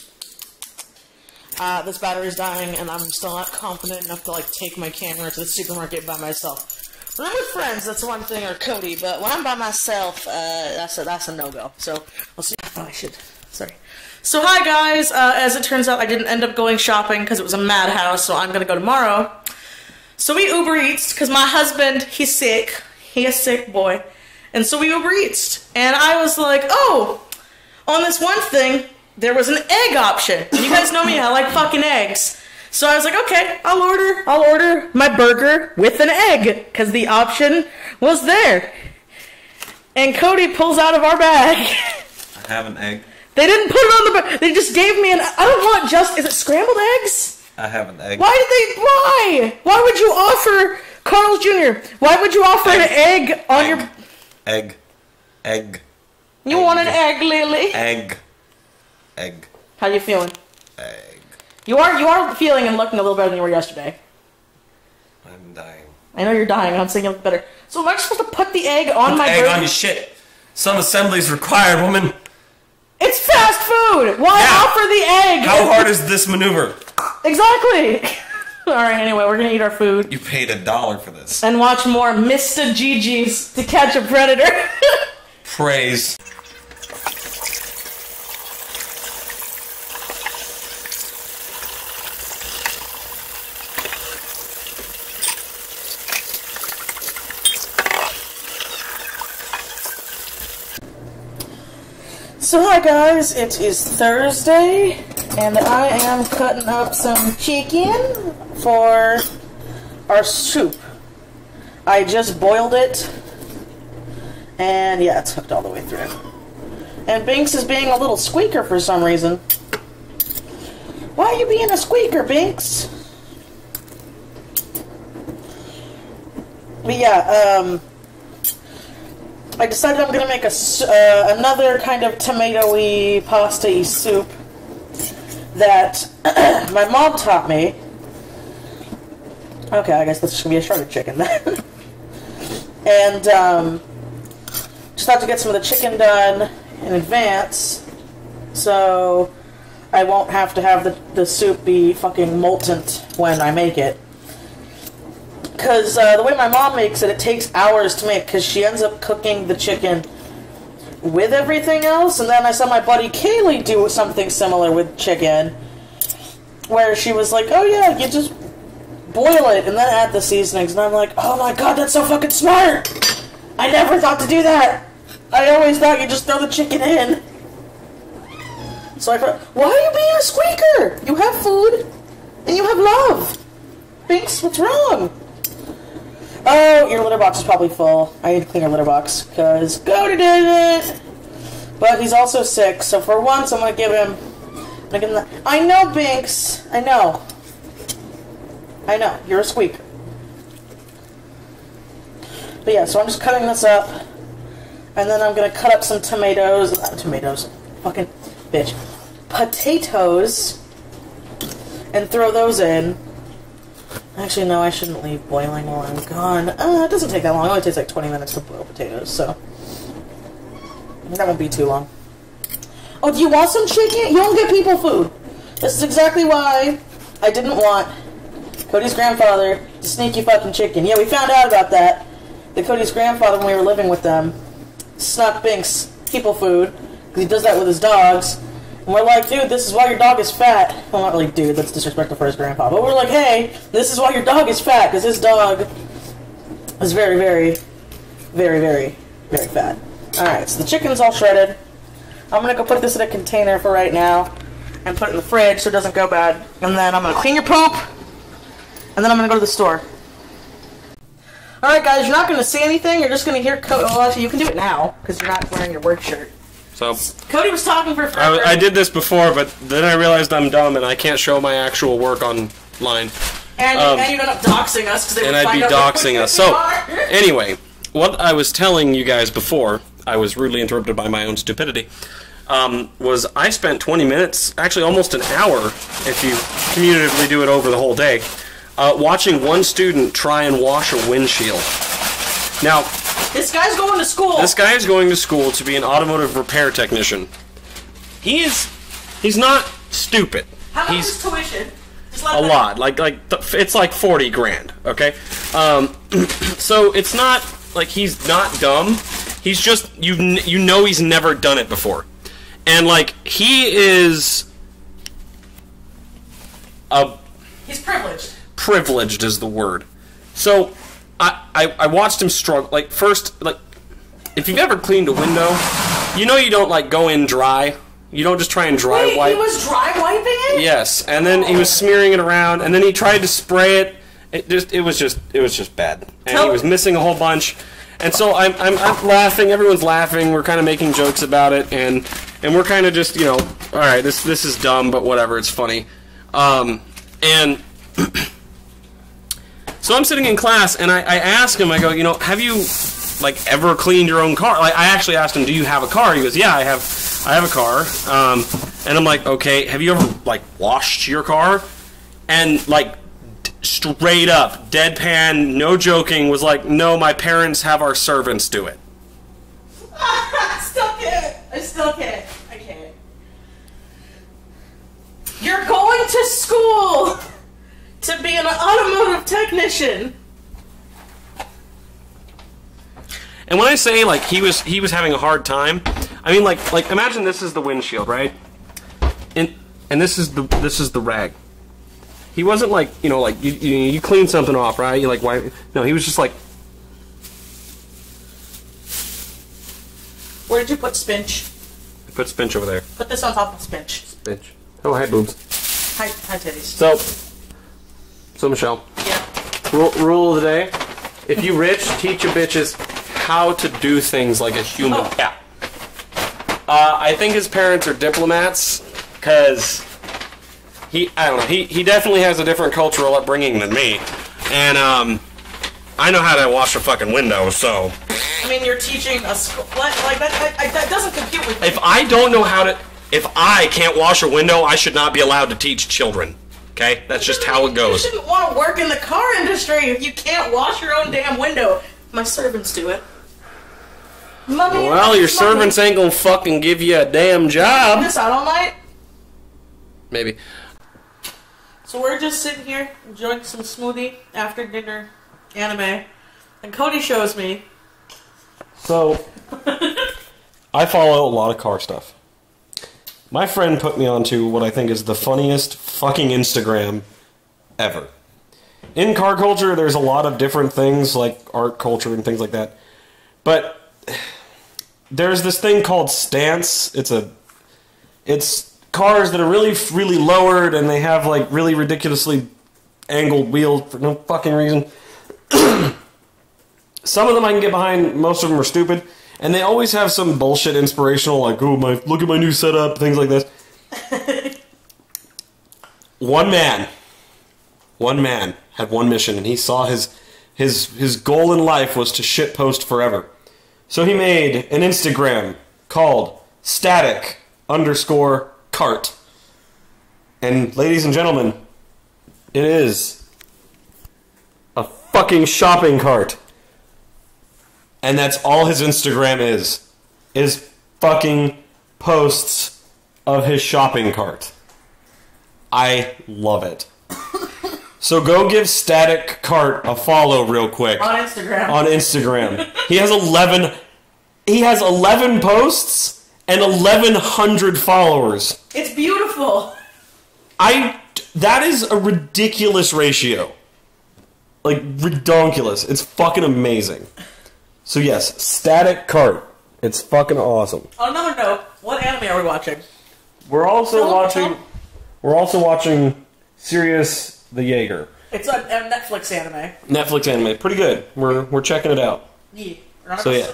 uh, this battery's dying, and I'm still not confident enough to, like, take my camera to the supermarket by myself. When I'm with friends, that's one thing, or Cody, but when I'm by myself, uh, that's a, that's a no-go. So, I'll see. Oh, I should. Sorry. So, hi, guys. Uh, as it turns out, I didn't end up going shopping because it was a madhouse, so I'm going to go tomorrow. So, we Uber Eats because my husband, he's sick. He a sick boy. And so, we Uber Eats. And I was like, oh, on this one thing, there was an egg option. And you guys know me. I like fucking eggs. So I was like, okay, I'll order, I'll order my burger with an egg, because the option was there. And Cody pulls out of our bag. I have an egg. They didn't put it on the, they just gave me an, I don't want just, is it scrambled eggs? I have an egg. Why did they, why? Why would you offer, Carl Junior, why would you offer egg. an egg on egg. your? Egg. Egg. You egg. want an egg, Lily? Egg. Egg. How you feeling? Egg. You are you are feeling and looking a little better than you were yesterday. I'm dying. I know you're dying, and I'm saying you look better. So am I supposed to put the egg on put my egg burger? on your shit. Some assembly's required, woman. It's fast food. Why yeah. offer the egg? How hard is this maneuver? Exactly. All right. Anyway, we're gonna eat our food. You paid a dollar for this. And watch more Mister G G's to catch a predator. Praise. So hi guys, it is Thursday, and I am cutting up some chicken for our soup. I just boiled it, and yeah, it's hooked all the way through. And Binks is being a little squeaker for some reason. Why are you being a squeaker, Binks? But yeah, um... I decided I'm going to make a, uh, another kind of tomato-y, pasta-y soup that my mom taught me. Okay, I guess this is going to be a shorter chicken then. And um, just have to get some of the chicken done in advance so I won't have to have the, the soup be fucking molten when I make it. Because uh, the way my mom makes it, it takes hours to make because she ends up cooking the chicken with everything else. And then I saw my buddy Kaylee do something similar with chicken, where she was like, oh yeah, you just boil it and then add the seasonings. And I'm like, oh my god, that's so fucking smart! I never thought to do that! I always thought you just throw the chicken in. So I thought, why are you being a squeaker? You have food and you have love. Binks, what's wrong? Oh, your litter box is probably full. I need to clean your litter box, because go to David! But he's also sick, so for once I'm going to give him... I'm gonna give him the, I know, Binks! I know. I know. You're a squeaker. But yeah, so I'm just cutting this up, and then I'm going to cut up some tomatoes... Not tomatoes. Fucking bitch. Potatoes, and throw those in. Actually, no, I shouldn't leave boiling while I'm gone. Uh, it doesn't take that long. It only takes like twenty minutes to boil potatoes, so... that won't be too long. Oh, do you want some chicken? You don't get people food. This is exactly why I didn't want Cody's grandfather to sneak you fucking chicken. Yeah, we found out about that. That Cody's grandfather, when we were living with them, snuck Binks people food, because he does that with his dogs. And we're like, dude, this is why your dog is fat. Well, not really dude, that's disrespectful for his grandpa. But we're like, hey, this is why your dog is fat, because his dog is very, very, very, very, very fat. Alright, so the chicken's all shredded. I'm going to go put this in a container for right now and put it in the fridge so it doesn't go bad. And then I'm going to clean your poop, and then I'm going to go to the store. Alright, guys, you're not going to see anything. You're just going to hear Cody. Well, actually, you can do it now, because you're not wearing your work shirt. So, Cody was talking for forever. I, I did this before, but then I realized I'm dumb and I can't show my actual work online. And, um, and you end up doxing us. They and I'd be doxing us. So, anyway, what I was telling you guys before, I was rudely interrupted by my own stupidity, um, was I spent twenty minutes, actually almost an hour, if you cumulatively do it over the whole day, uh, watching one student try and wash a windshield. Now... This guy's going to school! This guy is going to school to be an automotive repair technician. He is... He's not stupid. How much is tuition? Just let a lot. Know. Like, like it's like forty grand, okay? Um, so it's not... Like, he's not dumb. He's just... You, you know he's never done it before. And, like, he is... A, he's privileged. Privileged is the word. So... I, I, I watched him struggle. Like, first, like, if you've ever cleaned a window, you know you don't, like, go in dry. You don't just try and dry Wait, wipe. He was dry wiping it? Yes, and then he was smearing it around, and then he tried to spray it. It just, it was just, it was just bad. And Tell he was missing a whole bunch. And so I'm, I'm, I'm laughing. Everyone's laughing. We're kind of making jokes about it, and and we're kind of just, you know, all right, this, this is dumb, but whatever, it's funny. Um, and... So I'm sitting in class, and I, I ask him, I go, you know, have you, like, ever cleaned your own car? Like, I actually asked him, do you have a car? He goes, yeah, I have I have a car. Um, and I'm like, okay, have you ever, like, washed your car? And, like, d straight up, deadpan, no joking, was like, no, my parents have our servants do it. I still can't. I still can't. I can't. You're going to school! To be an automotive technician. And when I say, like, he was he was having a hard time, I mean, like, like imagine this is the windshield, right? And and this is the this is the rag. He wasn't like, you know, like you you, you clean something off, right? You like why? No, he was just like. Where did you put spinch? I put spinch over there. Put this on top of spinch. Spinch. Oh, hi boobs. Hi, hi titties. So. So, Michelle, yeah. rule, rule of the day, if you rich, teach your bitches how to do things like a human. Oh. Yeah. Uh, I think his parents are diplomats, because he, I don't know, he, he definitely has a different cultural upbringing than me. And um, I know how to wash a fucking window, so. I mean, you're teaching a school, like, that, that, that doesn't compute with me. If I don't know how to, If I can't wash a window, I should not be allowed to teach children. Okay? That's just how it goes. You shouldn't want to work in the car industry if you can't wash your own damn window. My servants do it. Mummy, well, your servants ain't gonna fucking give you a damn job. This out all night? Maybe. So we're just sitting here enjoying some smoothie after dinner anime, and Cody shows me. So, I follow a lot of car stuff. My friend put me onto what I think is the funniest fucking Instagram ever. In car culture, there's a lot of different things like art culture and things like that, but there's this thing called stance. It's a, it's cars that are really, really lowered, and they have like really ridiculously angled wheels for no fucking reason. Some of them I can get behind. Most of them are stupid, and they always have some bullshit inspirational, like, "Oh my, look at my new setup," things like this. One man, one man had one mission, and he saw his his his goal in life was to shitpost forever. So he made an Instagram called static underscore cart. And ladies and gentlemen, it is a fucking shopping cart. And that's all his Instagram is. Is fucking posts of his shopping cart. I love it. So go give Static Cart a follow real quick. On Instagram. On Instagram. He has eleven he has eleven posts and eleven hundred followers. It's beautiful. I that is a ridiculous ratio. Like redonkulous. It's fucking amazing. So yes, Static Cart. It's fucking awesome. On another note, what anime are we watching? We're also oh, watching oh. We're also watching Sirius the Jaeger. It's a Netflix anime. Netflix anime. Pretty good. We're, we're checking it out. Yeah. So yeah,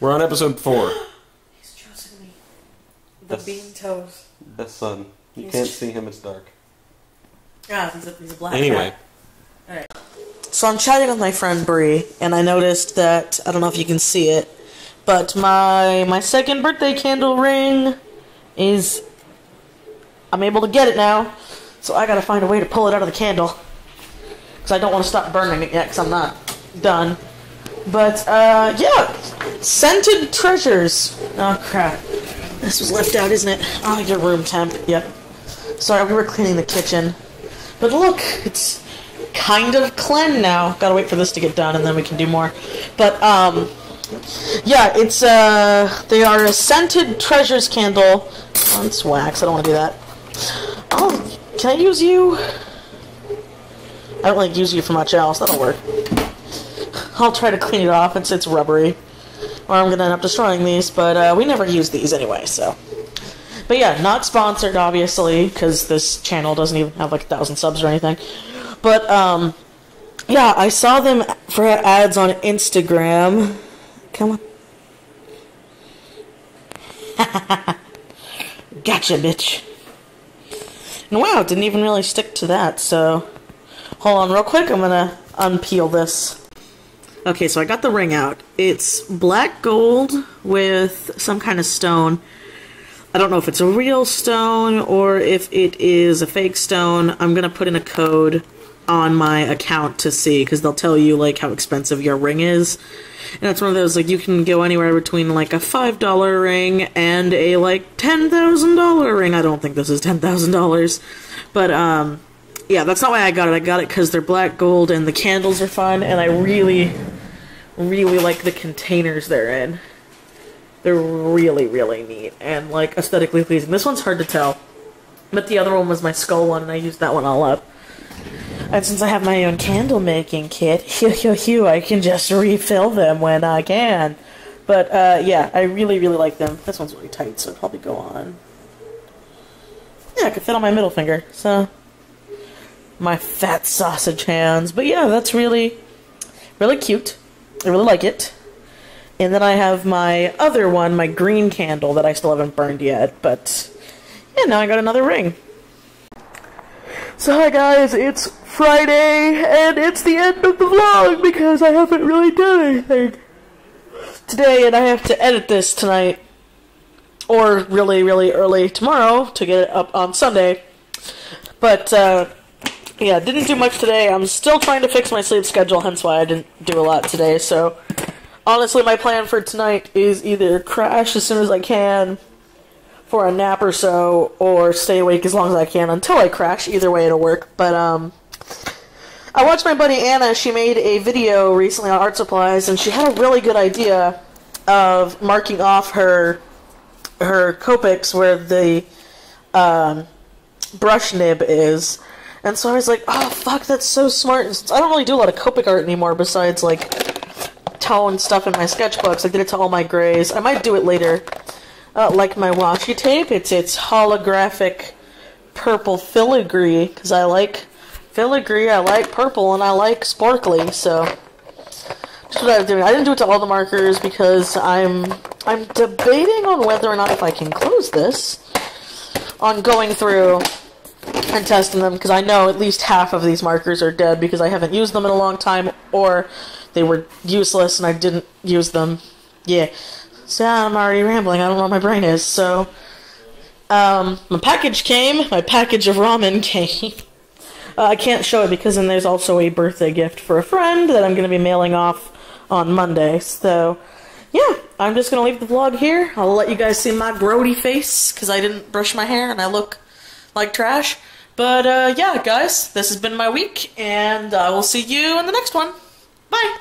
we're on episode four. He's chosen me. The, the bean toes. The sun. You he's can't see him. It's dark. Yeah, he's a, he's a black anyway. Guy. Alright. So I'm chatting with my friend Bree, and I noticed that, I don't know if you can see it, but my, my second birthday candle ring is... I'm able to get it now. So I gotta find a way to pull it out of the candle. Because I don't want to stop burning it yet, because I'm not done. But, uh, yeah. Scented Treasures. Oh, crap. This was left out, isn't it? Oh, your room temp. Yep. Sorry, we were cleaning the kitchen. But look, it's kind of clean now. Gotta wait for this to get done, and then we can do more. But, um, yeah, it's, uh, they are a Scented Treasures candle. Oh, it's wax. I don't want to do that. Oh, can I use you? I don't like use you for much else. That'll work. I'll try to clean it off. It's it's rubbery, or I'm gonna end up destroying these. But uh, we never use these anyway. So, but yeah, not sponsored obviously, because this channel doesn't even have like a thousand subs or anything. But um, yeah, I saw them for ads on Instagram. Come on. Gotcha, bitch. And wow, it didn't even really stick to that, so... Hold on real quick, I'm gonna unpeel this. Okay, so I got the ring out. It's black gold with some kind of stone. I don't know if it's a real stone or if it is a fake stone. I'm gonna put in a code on my account to see, because they'll tell you, like, how expensive your ring is. And it's one of those, like, you can go anywhere between, like, a five dollar ring and a, like, ten thousand dollar ring. I don't think this is ten thousand dollars. But, um, yeah, that's not why I got it. I got it because they're black gold and the candles are fun. And I really, really like the containers they're in. They're really, really neat and, like, aesthetically pleasing. This one's hard to tell. But the other one was my skull one, and I used that one all up. And since I have my own candle making kit, hew, hew, hew, I can just refill them when I can. But, uh, yeah, I really, really like them. This one's really tight, so it'll probably go on. Yeah, I could fit on my middle finger, so. My fat sausage hands. But yeah, that's really, really cute. I really like it. And then I have my other one, my green candle that I still haven't burned yet. But, yeah, now I got another ring. So hi guys, it's Friday, and it's the end of the vlog because I haven't really done anything today, and I have to edit this tonight. or really, really early tomorrow to get it up on Sunday. But, uh, yeah, didn't do much today. I'm still trying to fix my sleep schedule, hence why I didn't do a lot today. So, honestly, my plan for tonight is either crash as soon as I can for a nap or so, or stay awake as long as I can until I crash. Either way, it'll work. But, um, I watched my buddy Anna. She made a video recently on art supplies, and she had a really good idea of marking off her her Copics where the um, brush nib is. And so I was like, oh, fuck, that's so smart. And since I don't really do a lot of Copic art anymore besides, like, tone stuff in my sketchbooks. I did it to all my grays. I might do it later. Uh, like my washi tape, it's it's holographic purple filigree, because I like filigree, I like purple, and I like sparkly, so that's what I was doing. I didn't do it to all the markers because I'm I'm debating on whether or not if I can close this on going through and testing them, because I know at least half of these markers are dead because I haven't used them in a long time, or they were useless and I didn't use them. Yeah. So I'm already rambling. I don't know where my brain is. So, um, my package came. My package of ramen came. uh, I can't show it because then there's also a birthday gift for a friend that I'm going to be mailing off on Monday. So, yeah, I'm just going to leave the vlog here. I'll let you guys see my grody face because I didn't brush my hair and I look like trash. But, uh, yeah, guys, this has been my week, and I will see you in the next one. Bye!